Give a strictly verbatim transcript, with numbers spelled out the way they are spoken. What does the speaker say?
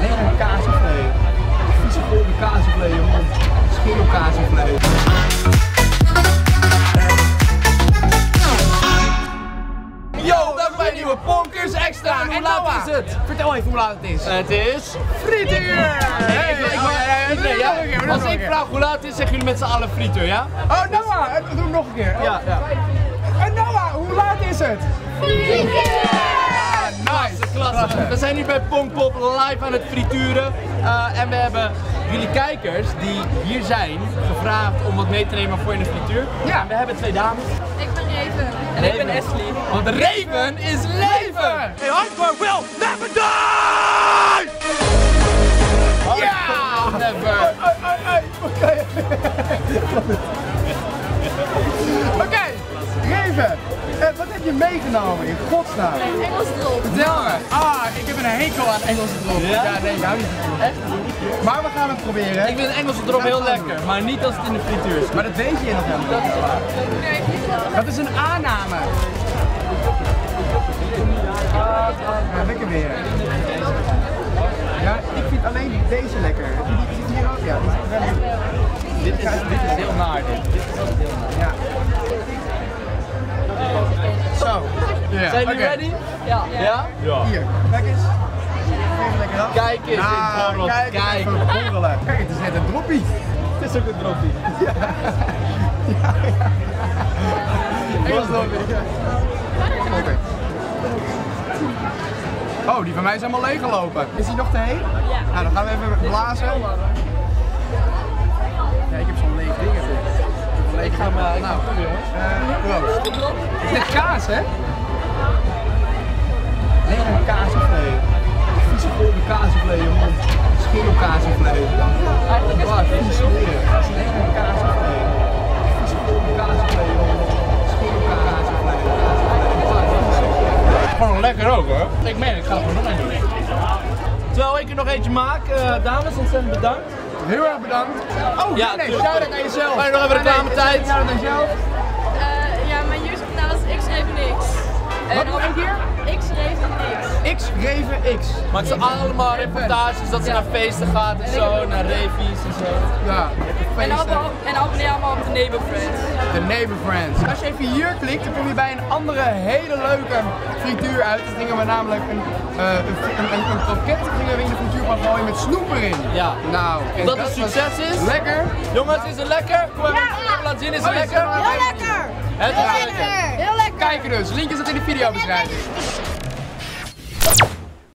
Lekker een kaasvlees. Vieze golden kaasvlees, man. Schil op kaasvlees. Yo, welkom bij een nieuwe Ponkers Extra. En hoe laat is het? Vertel even hoe laat het is. Het is FritUUR! Nee, ja. Als ik vraag hoe laat het is, zeggen jullie met z'n allen FritUUR, ja? Oh, Noah! Doe hem nog een keer. Oh. Ja, ja. En Noah, hoe laat is het? FritUUR! Ja, nice! Klasse. Klasse. We zijn hier bij Ponkpop live aan het frituren. Uh, en we hebben jullie kijkers die hier zijn gevraagd om wat mee te nemen voor in de frituur. Ja, en we hebben twee dames. Ik ben Raven. En Raven. Ik ben Ashley. Want Raven is leven! Hey, hardcore will never die! Ja! Never! Oké! Oké! Raven, wat heb je meegenomen in godsnaam? Een Engelse drop. Vertel me! Ah, ik heb een hekel aan Engelse drop. Ja? Ja, nee, ik hou niet van. Echt? Maar we gaan het proberen. Ik vind een Engelse drop heel lekker, maar niet als het in de frituur is. Maar dat weet je nog helemaal niet. Dat is een aanname. Ja, lekker weer. Ja, ik vind alleen deze lekker. Die zit hier ook, ja. Die zit wel lekker. Dit is, dit is heel naar, dit. Dit is ook heel naar. Ja. Zo. Yeah. Zijn jullie okay. ready? Ja. Ja? Ja. Hier, kijk eens. Even lekker af. Kijk eens, ah, in kijk. Kijk. Kijk, het is net een droppie. Het is ook een droppie. Ja. Ja, ja. Engels droppie. Oké. Okay. Oh, die van mij is helemaal leeggelopen. Is die nog te heen? Ja. Nou, dan gaan we even blazen. Ja, ik heb zo'n leeg ding. Ik ga maar. Uh, nou, jongens. Uh, is dit kaas, hè? Lekker een kaasvlees. Vieze golden kaasvlees, man. Schilkaasvlees. Eigenlijk is het vieze smeer. Lekker een kaasvlees. Vieze golden kaasvlees, man. Gewoon lekker ook, hoor. Ik meen, ik ga er gewoon nog eentje doen. Terwijl ik er nog eentje maak, uh, dames, ontzettend bedankt. Heel erg bedankt. Oh, ja, nee, nee, shout-out aan jezelf. Maar nog even reclametijd. Shout-out aan jezelf. Uh, ja, mijn YouTube kanaal is Ik Schreven Niks. Wat nog een keer? Ik Schreven Niks. Ik Schreven X. Maar het zijn allemaal reportages dat ze naar feesten gaat en zo, naar revies en zo. Ja. En, allemaal, en abonneer allemaal op de Neighbor Friends. De Neighbor Friends. Als je even hier klikt, dan kom je bij een andere hele leuke frituur uit. Dat gingen we namelijk een, uh, een, een, een kroket gingen we in de frituur, maar gewoon met snoep erin. Ja. Nou, en dat, dat het succes is. Lekker. Jongens, is het lekker? Kom even, ja. even laten zien, is het oh, lekker? Heel lekker. Het is heel lekker. Heel lekker. Kijken dus, link is dat in de videobeschrijving.